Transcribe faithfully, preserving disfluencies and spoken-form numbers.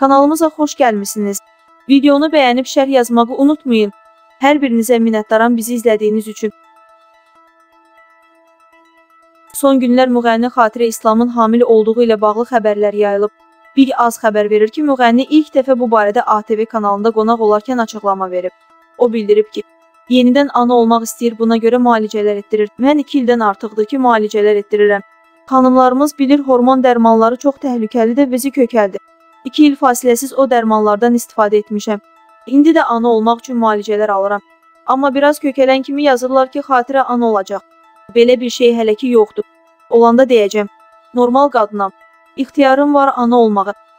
Kanalımıza xoş gəlmisiniz. Videonu bəyənib şərh yazmağı unutmayın. Hər birinizə minnətdaram bizi izlədiyiniz üçün. Son günlər müğənni Xatirə İslamın hamil olduğu ilə bağlı xəbərlər yayılıb. Bir az xəbər verir ki, müğənni ilk dəfə bu barədə A T V kanalında qonaq olarkən açıqlama verib. O bildirib ki, yenidən ana olmaq istəyir, buna görə müalicələr etdirir. Mən iki ildən artıqdır ki, müalicələr etdirirəm. Xanımlarımız bilir, hormon dərmanları çox təhlükəli də vəzi kökəldir. İki il fasiləsiz o dərmanlardan istifadə etmişəm. İndi də ana olmaq üçün müalicələr alıram. Amma biraz kökələn kimi yazırlar ki, Xatirə ana olacaq. Belə bir şey hələ ki yoxdur. Olanda deyəcəm, normal qadınam, ixtiyarım var ana olmağa.